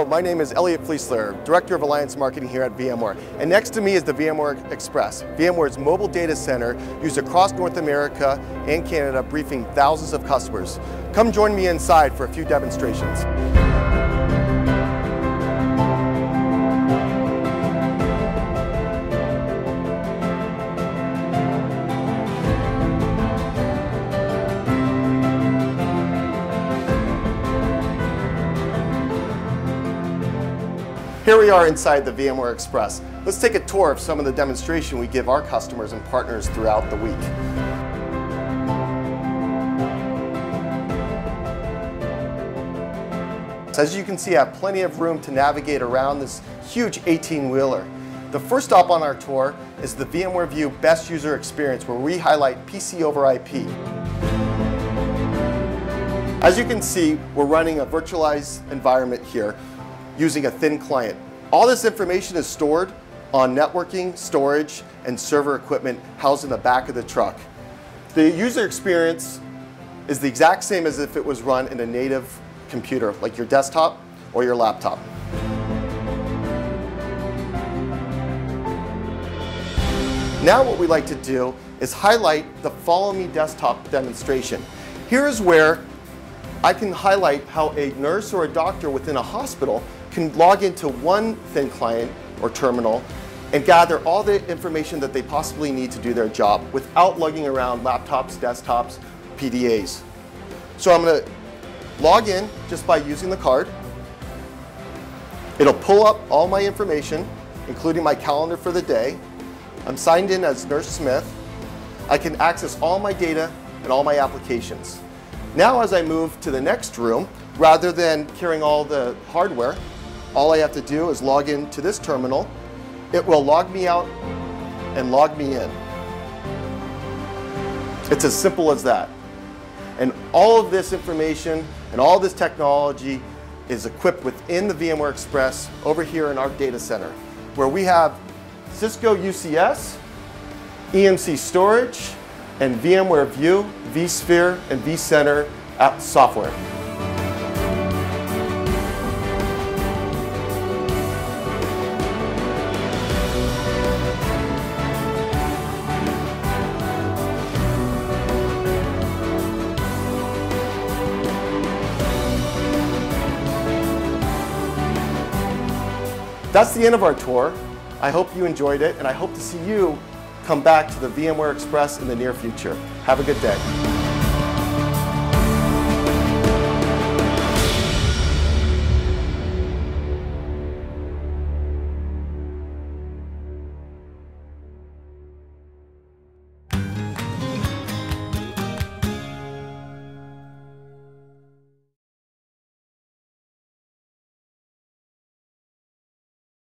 Hello, my name is Elliot Fleisler, Director of Alliance Marketing here at VMware. And next to me is the VMware Express, VMware's mobile data center used across North America and Canada, briefing thousands of customers. Come join me inside for a few demonstrations. Here we are inside the VMware Express. Let's take a tour of some of the demonstration we give our customers and partners throughout the week. As you can see, I have plenty of room to navigate around this huge 18-wheeler. The first stop on our tour is the VMware View Best User Experience, where we highlight PC over IP. As you can see, we're running a virtualized environment here using a thin client. All this information is stored on networking, storage, and server equipment housed in the back of the truck. The user experience is the exact same as if it was run in a native computer, like your desktop or your laptop. Now what we like to do is highlight the Follow Me desktop demonstration. Here is where I can highlight how a nurse or a doctor within a hospital can log into one thin client or terminal and gather all the information that they possibly need to do their job without lugging around laptops, desktops, PDAs. So I'm going to log in just by using the card. It'll pull up all my information, including my calendar for the day. I'm signed in as Nurse Smith. I can access all my data and all my applications. Now as I move to the next room, rather than carrying all the hardware, all I have to do is log in to this terminal. It will log me out and log me in. It's as simple as that. And all of this information and all this technology is equipped within the VMware Express over here in our data center, where we have Cisco UCS, EMC storage, and VMware View, vSphere, and vCenter app software. That's the end of our tour. I hope you enjoyed it, and I hope to see you come back to the VMware Express in the near future. Have a good day.